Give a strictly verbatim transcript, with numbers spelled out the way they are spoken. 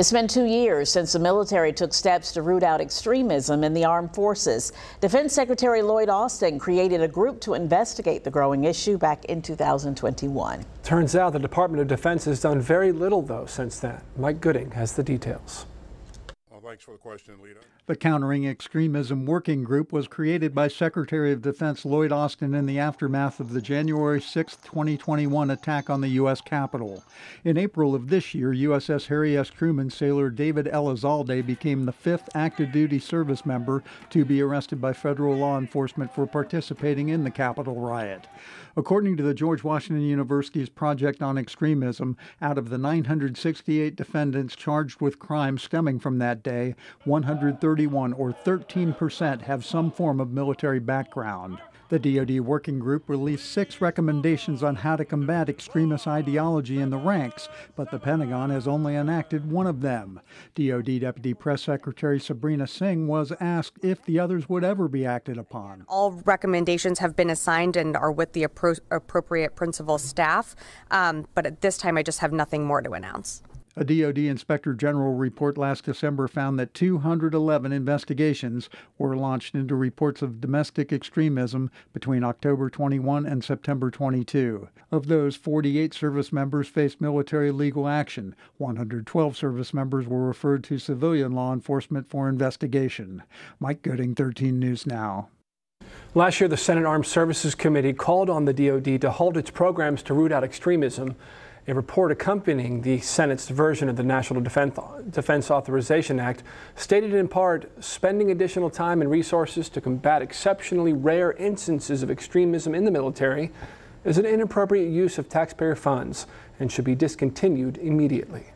It's been two years since the military took steps to root out extremism in the armed forces. Defense Secretary Lloyd Austin created a group to investigate the growing issue back in two thousand twenty-one. Turns out the Department of Defense has done very little, though, since then. Mike Gooding has the details. Well, thanks for the question, Lita. The Countering Extremism Working Group was created by Secretary of Defense Lloyd Austin in the aftermath of the January sixth, twenty twenty-one attack on the U S Capitol. In April of this year, U S S Harry S. Truman sailor David Elizalde became the fifth active duty service member to be arrested by federal law enforcement for participating in the Capitol riot. According to the George Washington University's Project on Extremism, out of the nine hundred sixty-eight defendants charged with crimes stemming from that day, one hundred thirty-one or thirteen percent have some form of military background. The D O D Working Group released six recommendations on how to combat extremist ideology in the ranks, but the Pentagon has only enacted one of them. D O D Deputy Press Secretary Sabrina Singh was asked if the others would ever be acted upon. All recommendations have been assigned and are with the appro appropriate principal staff, um, but at this time I just have nothing more to announce. A D O D Inspector General report last December found that two hundred eleven investigations were launched into reports of domestic extremism between October twenty-one and September twenty-two. Of those, forty-eight service members faced military legal action. one hundred twelve service members were referred to civilian law enforcement for investigation. Mike Gooding, thirteen News Now. Last year, the Senate Armed Services Committee called on the D O D to halt its programs to root out extremism. A report accompanying the Senate's version of the National Defense Authorization Act stated in part, spending additional time and resources to combat exceptionally rare instances of extremism in the military is an inappropriate use of taxpayer funds and should be discontinued immediately.